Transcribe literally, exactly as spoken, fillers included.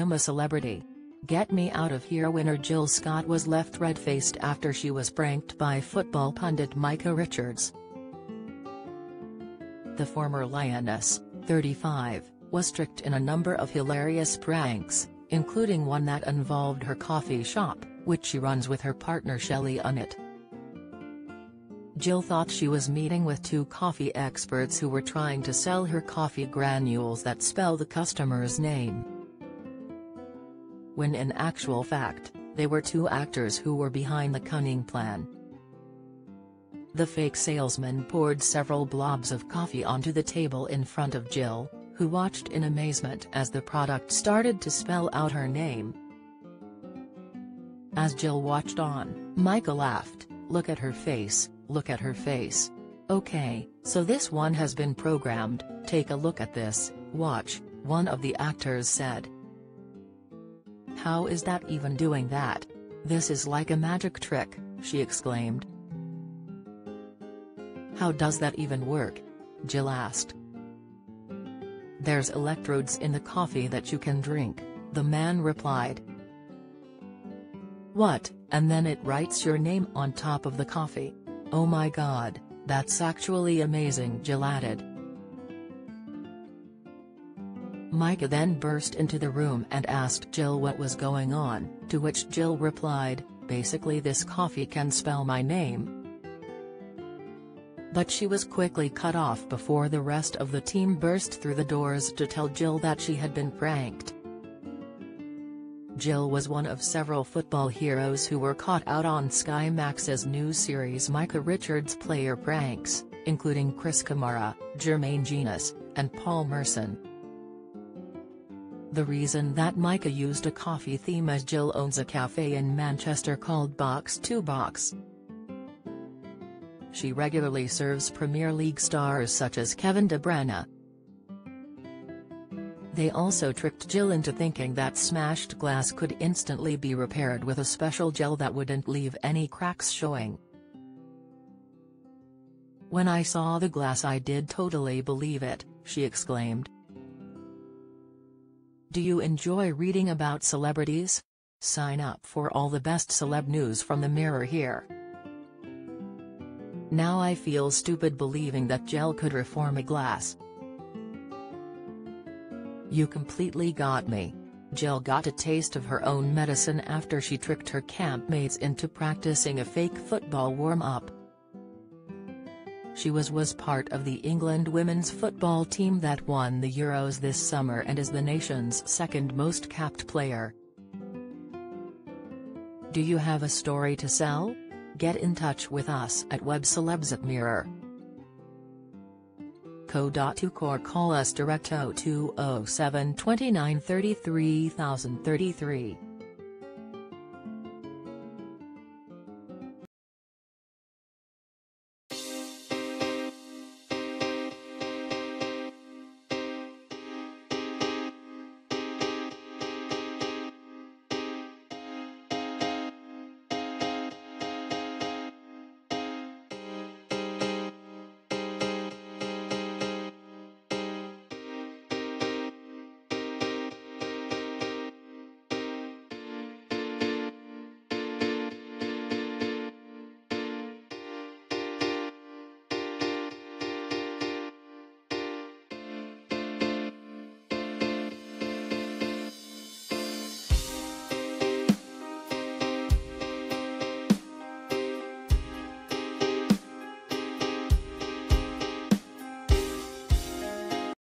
I'm a Celebrity Get Me Out of Here winner Jill Scott was left red-faced after she was pranked by football pundit Micah Richards. The former Lioness, thirty-five, was tricked in a number of hilarious pranks, including one that involved her coffee shop, which she runs with her partner Shelley Unitt. Jill thought she was meeting with two coffee experts who were trying to sell her coffee granules that spell the customer's name, when in actual fact, they were two actors who were behind the cunning plan. The fake salesman poured several blobs of coffee onto the table in front of Jill, who watched in amazement as the product started to spell out her name. As Jill watched on, Micah laughed, "Look at her face, look at her face. Okay, so this one has been programmed, take a look at this, watch," one of the actors said. "How is that even doing that? This is like a magic trick," she exclaimed. "How does that even work?" Jill asked. "There's electrodes in the coffee that you can drink," the man replied. "What, and then it writes your name on top of the coffee? Oh my God, that's actually amazing," Jill added. Micah then burst into the room and asked Jill what was going on, to which Jill replied, "Basically this coffee can spell my name." But she was quickly cut off before the rest of the team burst through the doors to tell Jill that she had been pranked. Jill was one of several football heroes who were caught out on Sky Max's new series Micah Richards' Player Pranks, including Chris Kamara, Jermaine Jenas, and Paul Merson. The reason that Micah used a coffee theme is Jill owns a cafe in Manchester called Box two Box. She regularly serves Premier League stars such as Kevin De Bruyne. They also tricked Jill into thinking that smashed glass could instantly be repaired with a special gel that wouldn't leave any cracks showing. "When I saw the glass I did totally believe it," she exclaimed. Do you enjoy reading about celebrities? Sign up for all the best celeb news from the Mirror here. Now I feel stupid believing that gel could reform a glass. You completely got me. Jill got a taste of her own medicine after she tricked her campmates into practicing a fake football warm-up. She was was part of the England women's football team that won the Euros this summer and is the nation's second most capped player. Do you have a story to sell? Get in touch with us at webcelebs at mirror dot co dot uk or call us direct zero two zero seven two nine three three zero three three.